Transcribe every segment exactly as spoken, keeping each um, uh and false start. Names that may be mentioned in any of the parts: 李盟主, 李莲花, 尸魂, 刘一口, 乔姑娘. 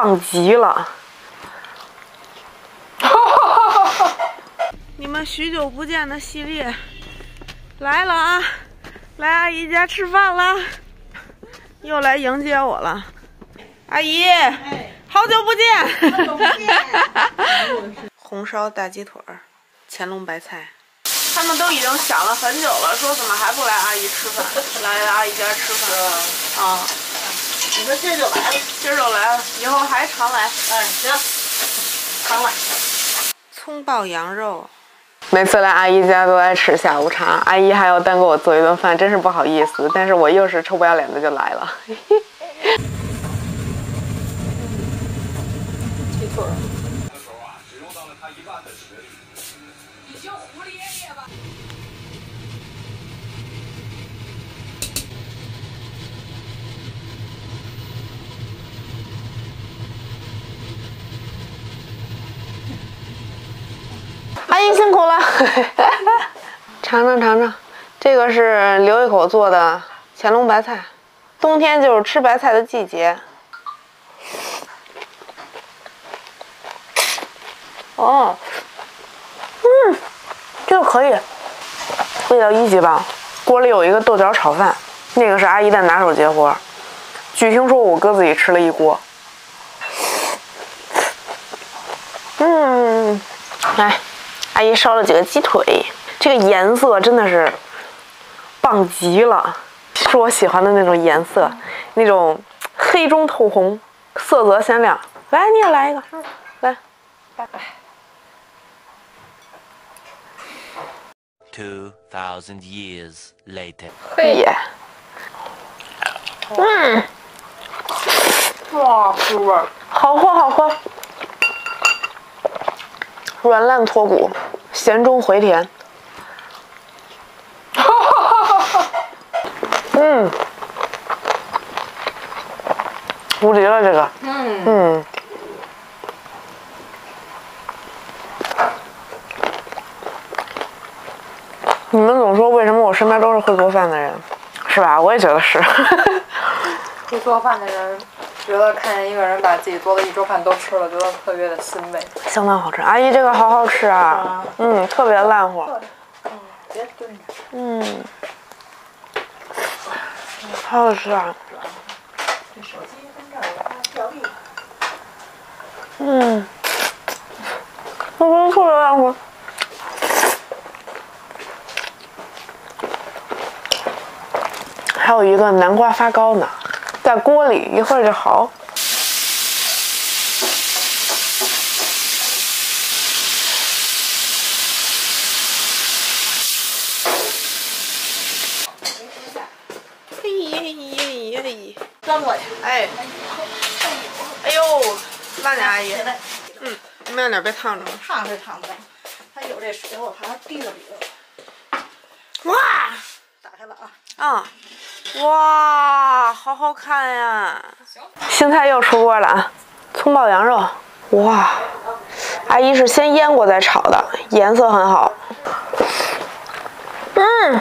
棒极了！你们许久不见的系列来了啊！来阿姨家吃饭了，又来迎接我了。阿姨，哎、好久不见！好久不见！红烧大鸡腿儿，乾隆白菜。 他们都已经想了很久了，说怎么还不来阿姨吃饭？来阿姨家吃饭啊！你说今儿就来了，今儿就来了，以后还常来。嗯，行，常来。葱爆羊肉，每次来阿姨家都爱吃下午茶，阿姨还要单给我做一顿饭，真是不好意思。但是我又是臭不要脸的就来了。鸡腿。 阿姨辛苦了，尝尝尝尝，这个是刘一口做的乾隆白菜，冬天就是吃白菜的季节。哦，嗯，这个可以，味道一级棒。锅里有一个豆角炒饭，那个是阿姨的拿手绝活，据听说我哥自己吃了一锅。嗯，来。 阿姨烧了几个鸡腿，这个颜色真的是棒极了，是我喜欢的那种颜色，那种黑中透红，色泽鲜亮。来，你也来一个，来，拜拜。Two thousand years later。嘿耶！嗯，哇，滋味，好喝，好喝。 软烂脱骨，咸中回甜。嗯，无敌了这个。嗯嗯，你们总说为什么我身边都是会做饭的人，是吧？我也觉得是。会做饭的人。 觉得看见一个人把自己做的一桌饭都吃了，觉得特别的欣慰，相当好吃。阿姨这个好好吃啊，嗯，特别烂乎。嗯，别炖着。嗯，好好吃啊。这手机跟这儿我怕掉地。嗯，我刚特别烂乎。还有一个南瓜发糕呢。 在锅里一会儿就好。嘿耶耶耶耶！端过去。哎。哎呦，慢点，阿姨。嗯，慢点，别烫着了。烫是烫不着，它有这水，我怕它滴到里头。哇！打开了啊。嗯。 哇，好好看呀！新菜又出锅了啊，葱爆羊肉。哇，阿姨是先腌过再炒的，颜色很好。嗯，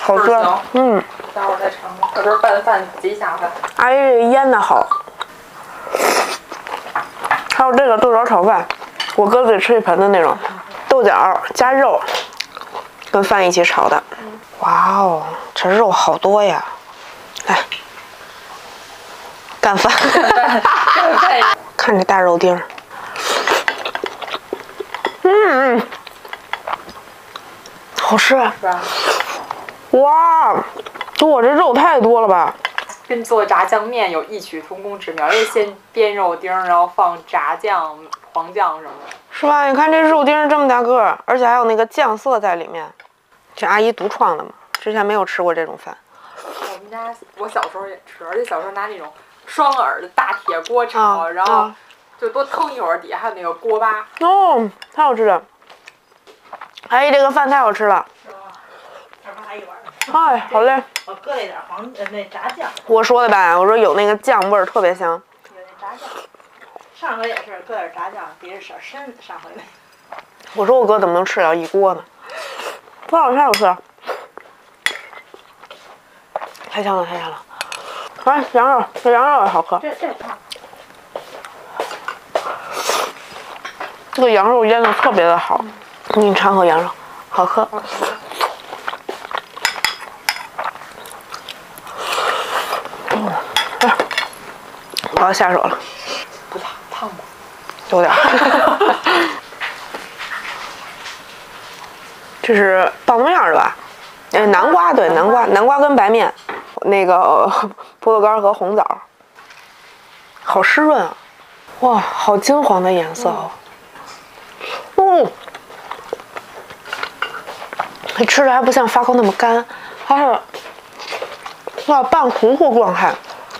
好吃。嗯，待会儿再尝。我这拌饭极下饭。阿姨这个腌的好，还有这个豆角炒饭，我哥自己吃一盆的那种，豆角加肉，跟饭一起炒的。 哇哦，这肉好多呀！来，干饭，看这大肉丁儿，嗯，好吃。哇，我这肉太多了吧！跟做炸酱面有异曲同工之妙，因为先煸肉丁，然后放炸酱、黄酱什么的。是吧？你看这肉丁这么大个儿，而且还有那个酱色在里面。 这阿姨独创的嘛，之前没有吃过这种饭。我们家我小时候也吃，而且小时候拿那种双耳的大铁锅炒，嗯、然后就多腾一会儿，底下还有那个锅巴。哦，太好吃了！阿姨这个饭太好吃了。再帮阿姨玩。哎，好嘞。我搁了一点黄呃那炸酱。我说的吧，我说有那个酱味儿特别香。有那炸酱。上回也是搁点炸酱，别是小深上回那。我说我哥怎么能吃了一锅呢？ 多少菜我吃？太香了，太香了！哎，羊肉，这羊肉也好喝。这这这个羊肉腌的特别的好，我给你尝口羊肉，好喝。嗯，哎，我要下手了。不辣，烫吗？有点。这是棒冬样是吧？哎，南瓜对，南瓜，南瓜跟白面，那个葡萄干和红枣，好湿润啊。 哇，好金黄的颜色哦！嗯，你吃着还不像发糕那么干，它是哇半糊糊状态，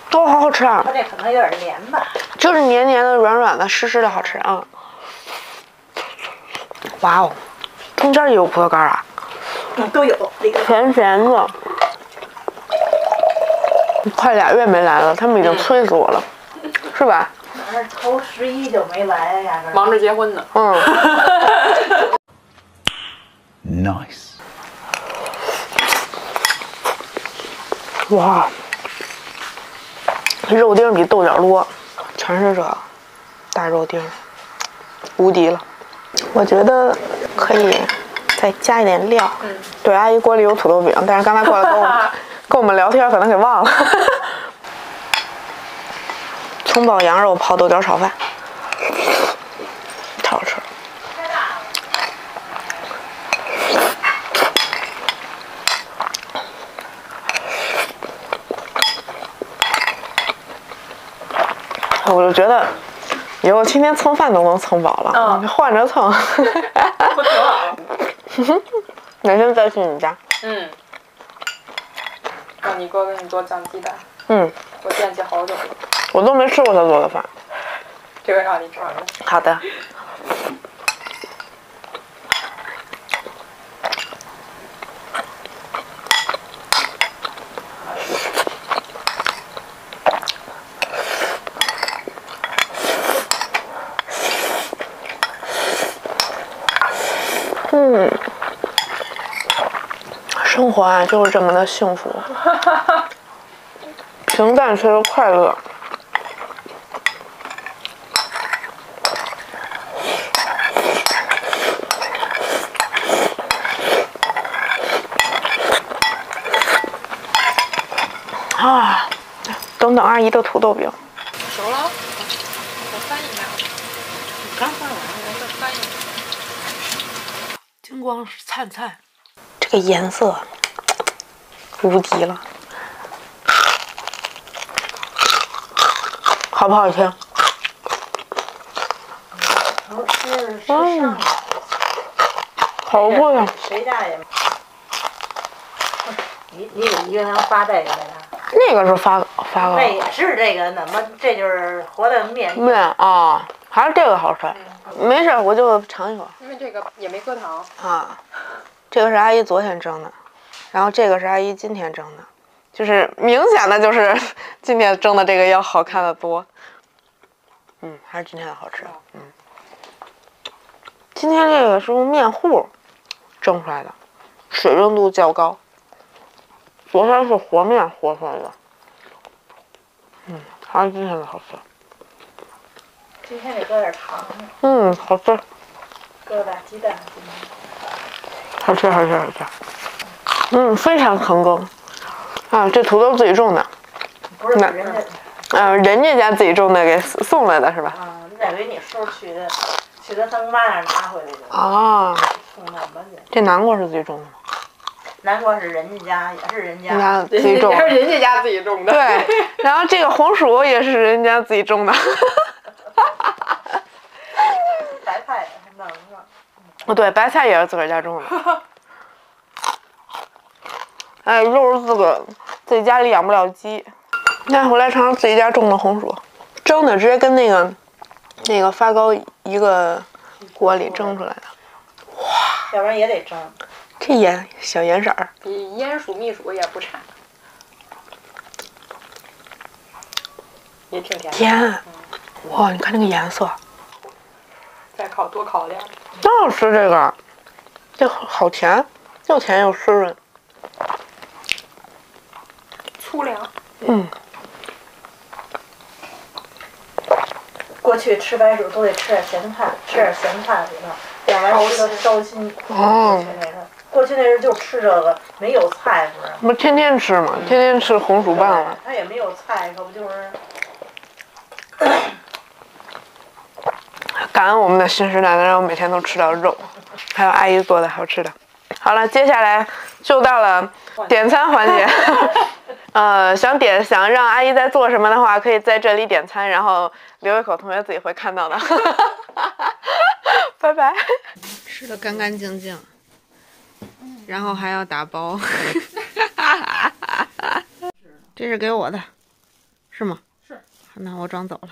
都好好吃啊！它这可能有点黏吧？就是黏黏的、软软的、湿湿的，好吃啊！哇哦，中间也有葡萄干啊！嗯，都有，甜甜的。快俩月没来了，他们已经催死我了，嗯、是吧？ 头十一就没来呀，忙着结婚呢。嗯。Nice。哇，肉丁比豆角多，全是这大肉丁，无敌了。我觉得可以再加一点料。嗯、对，阿姨锅里有土豆饼，但是刚才过来跟我们跟我们聊天，可能给忘了。葱爆羊肉泡豆角炒饭，太好吃了！我就觉得以后天天蹭饭都能蹭饱了，嗯、换着蹭，不挺好了？哪天再去你家？嗯，让你哥给你多酱鸡蛋。嗯，我惦记好久了。 我都没吃过他做的饭，这个让你尝尝。好的。嗯，生活啊，就是这么的幸福，平淡却又快乐。 啊，等等，阿姨的土豆饼熟了，我翻一下。你刚翻完，我再翻一下。金光灿灿，这个颜色无敌了，好不好听？嗯，好贵啊！谁家也？你你有一个能发带的。 那个是发发糕，那也是这个，怎么这就是和的面面啊、哦？还是这个好吃。嗯、没事，我就尝一口。因为这个也没搁糖啊。这个是阿姨昨天蒸的，然后这个是阿姨今天蒸的，就是明显的就是今天蒸的这个要好看的多。嗯，还是今天的好吃。嗯，今天这个是用面糊蒸出来的，水蒸度较高。 昨天是和面和出来的，嗯，还是今天的好吃。今天得搁点糖。嗯，好吃。搁点鸡蛋。好吃，好吃，好吃。嗯，非常成功。啊，这土豆自己种的。不是人家。嗯、呃，人家家自己种的给送来的是吧？啊，那得给你叔去的，去他他妈那儿拿回来的。啊。送那么的。这南瓜是自己种的吗？ 南瓜是人家家，也是人家自己种，也是人家家自己种的。对，然后这个红薯也是人家自己种的。白菜也弄了。哦，对，白菜也是自个儿家种的。哎，肉是自个自己家里养不了鸡，那回来尝尝自己家种的红薯，蒸的直接跟那个那个发糕一个锅里蒸出来的。哇，要不然也得蒸。 这颜小颜色儿比鼹鼠、蜜鼠也不差，也挺甜。甜，哇！你看这个颜色。再烤多烤点。那我吃这个，这好甜，又甜又湿润。粗粮。嗯。过去吃白薯都得吃点咸菜，吃点咸菜什么，点完吃个烧心。哦。过去那时候就吃这个，没有菜不是？不天天吃嘛，天天吃红薯拌了。他也没有菜，可不就是？感恩我们的新时代，能让我每天都吃到肉，还有阿姨做的好吃的。好了，接下来就到了点餐环节。呃，想点想让阿姨在做什么的话，可以在这里点餐，然后留一口，同学自己会看到的。拜拜。吃的干干净净，然后还要打包。这是给我的，是吗？是。那我装走了。